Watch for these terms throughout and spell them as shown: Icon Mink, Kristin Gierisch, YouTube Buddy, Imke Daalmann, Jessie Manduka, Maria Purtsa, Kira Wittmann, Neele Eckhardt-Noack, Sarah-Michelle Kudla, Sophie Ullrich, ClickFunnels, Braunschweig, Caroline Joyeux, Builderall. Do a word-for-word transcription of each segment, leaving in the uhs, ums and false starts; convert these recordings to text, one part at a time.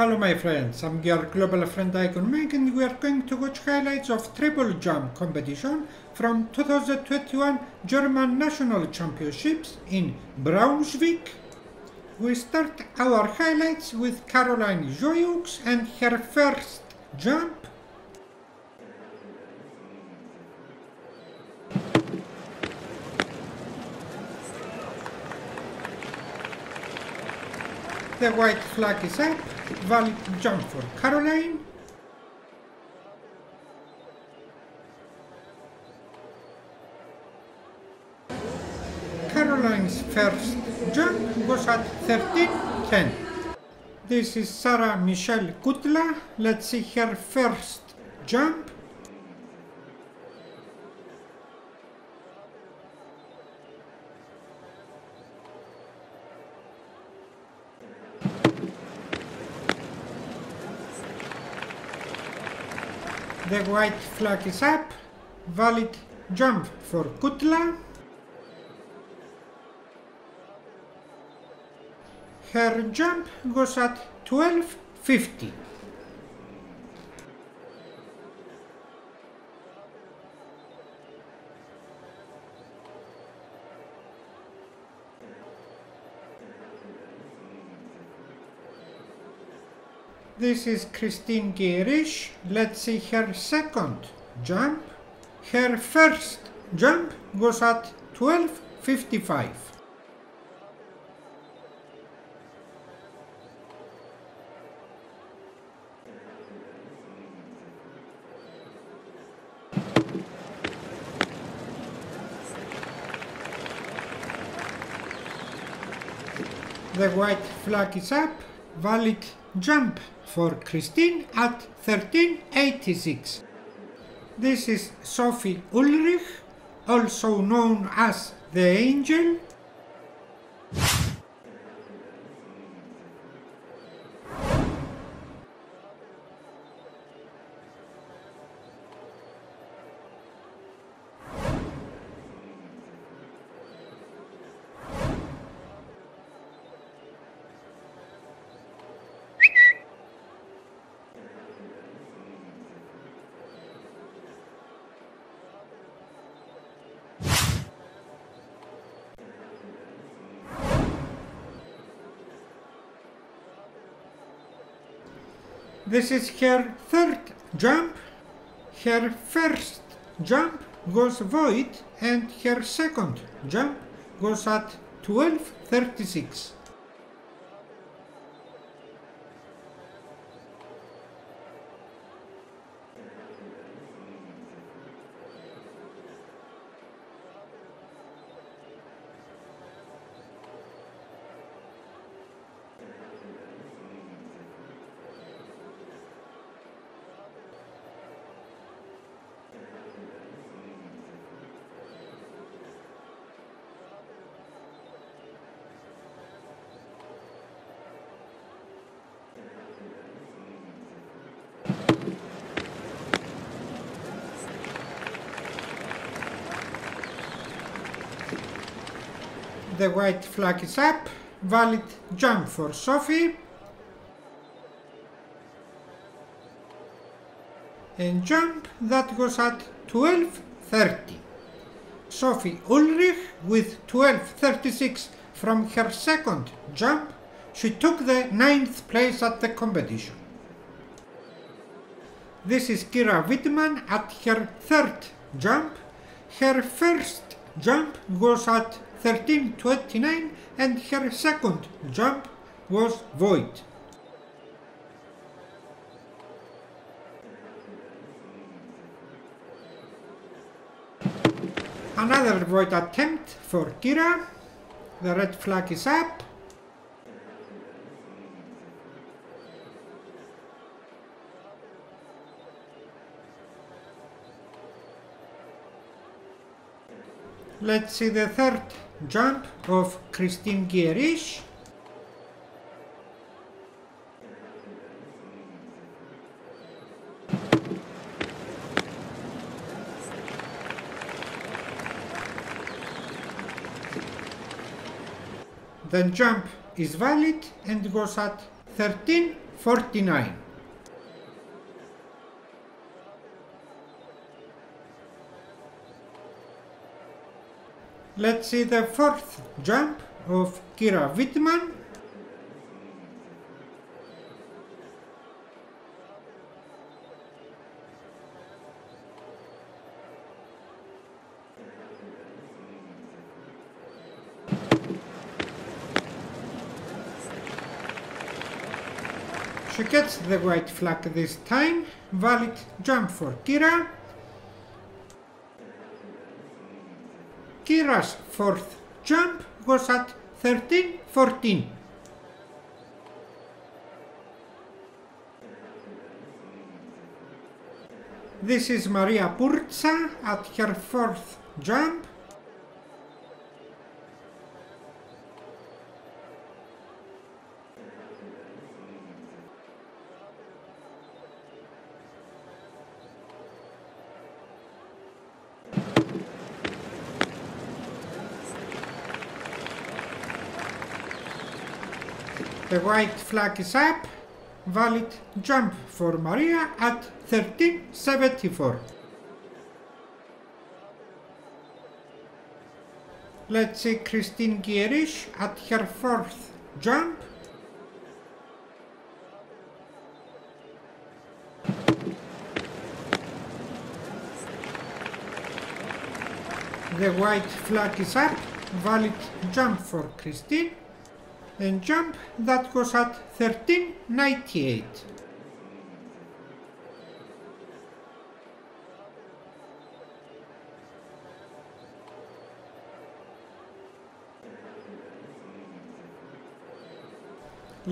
Hello my friends, I'm your global friend Icon Mink and we are going to watch highlights of triple jump competition from two thousand twenty-one German National Championships in Braunschweig. We start our highlights with Caroline Joyeux and her first jump. The white flag is up, valid jump for Caroline. Caroline's first jump was at thirteen ten. This is Sarah-Michelle Kudla, let's see her first jump. The white flag is up, valid jump for Kudla. Her jump goes at twelve fifty. This is Kristin Gierisch, let's see her second jump. Her first jump goes at twelve fifty-five. The white flag is up, valid jump for Kristin at thirteen eighty-six. This is Sophie Ullrich, also known as the Angel. This is her third jump. Her first jump goes void and her second jump goes at twelve thirty-six. The white flag is up, valid jump for Sophie. And jump that goes at twelve thirty. Sophie Ullrich with twelve thirty-six from her second jump, she took the ninth place at the competition. This is Kira Wittmann at her third jump. Her first jump goes at thirteen twenty-nine and her second jump was void. Another void attempt for Kira. The red flag is up. Let's see the third jump of Kristin Gierisch. The jump is valid and goes at thirteen forty-nine. Let's see the fourth jump of Kira Wittmann. She gets the white flag this time. Valid jump for Kira. Kira's fourth jump was at thirteen fourteen. This is Maria Purtsa at her fourth jump. The white flag is up, valid jump for Maria at thirteen seventy-four. Let's see Kristin Gierisch at her fourth jump. The white flag is up, valid jump for Kristin. And jump that was at thirteen ninety-eight.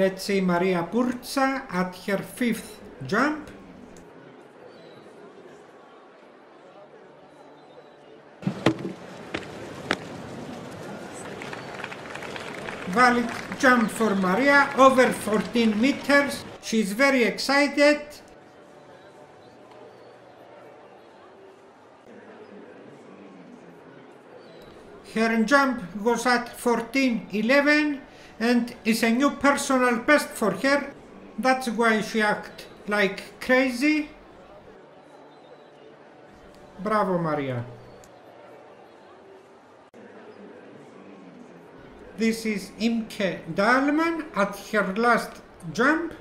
Let's see Maria Purtsa at her fifth jump. Valid jump for Maria, over fourteen meters. She's very excited. Her jump was at fourteen eleven and is a new personal best for her. That's why she acts like crazy. Bravo, Maria. This is Imke Daalmann at her last jump.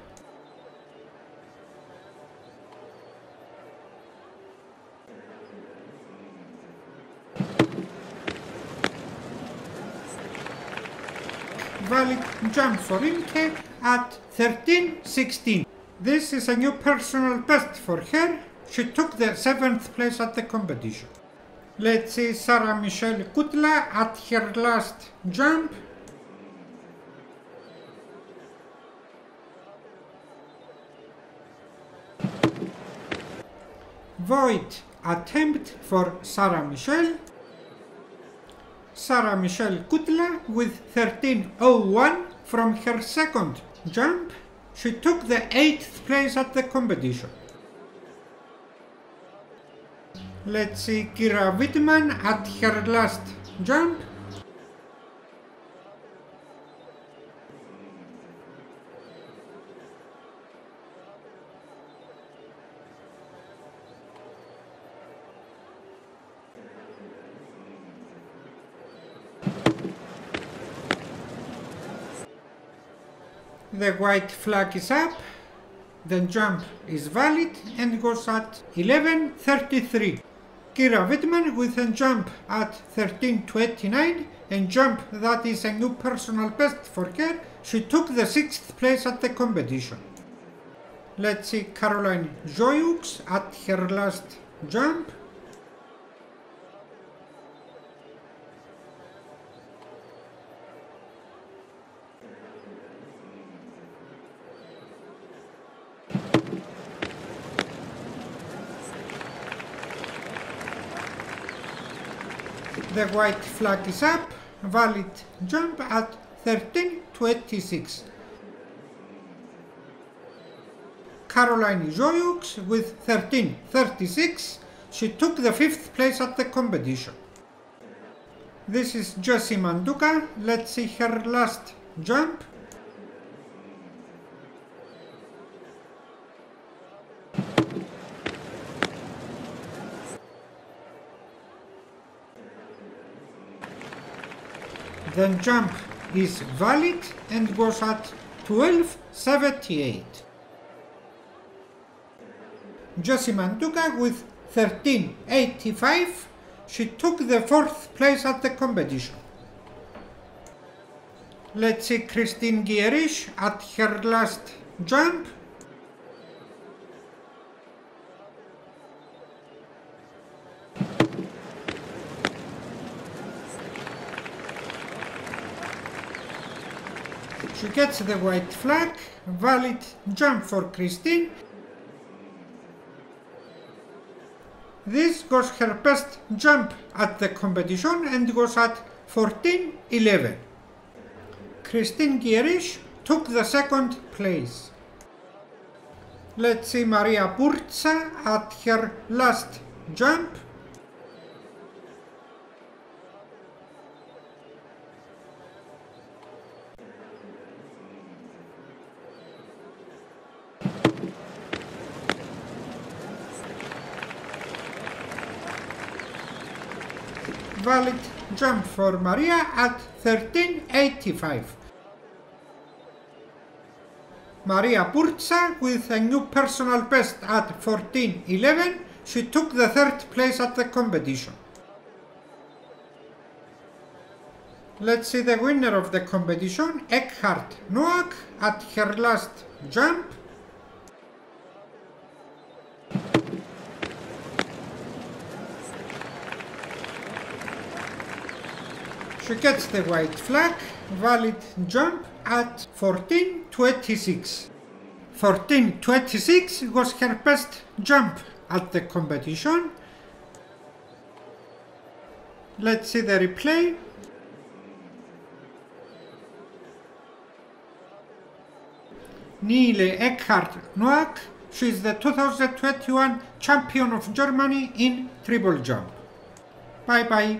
Valid jump for Imke at thirteen sixteen. This is a new personal best for her. She took the seventh place at the competition. Let's see Sarah-Michelle Kudla at her last jump. Void attempt for Sarah-Michelle. Sarah-Michelle Kudla with thirteen oh one from her second jump. She took the eighth place at the competition. Let's see Kira Wittmann at her last jump. The white flag is up. The jump is valid and goes at eleven thirty-three. Kira Wittmann with a jump at thirteen twenty-nine, and jump that is a new personal best for her. She took the sixth place at the competition. Let's see Caroline Joyeux at her last jump. The white flag is up, valid jump at thirteen twenty-six. Caroline Joyeux with thirteen thirty-six, she took the fifth place at the competition. This is Jessie Manduka, let's see her last jump. The jump is valid and goes at twelve seventy-eight. Jessie Manduka with thirteen eighty-five, she took the fourth place at the competition. Let's see Kristin Gierisch at her last jump. She gets the white flag, valid jump for Kristin. This goes her best jump at the competition and goes at fourteen eleven. Kristin Gierisch took the second place. Let's see Maria Purtsa at her last jump. Valid jump for Maria at thirteen eighty-five. Maria Purtsa with a new personal best at fourteen eleven, she took the third place at the competition. Let's see the winner of the competition, Eckhardt-Noack, at her last jump. She gets the white flag, valid jump at fourteen twenty-six. fourteen twenty-six was her best jump at the competition. Let's see the replay. Neele Eckhardt-Noack, she is the two thousand twenty-one champion of Germany in triple jump. Bye bye.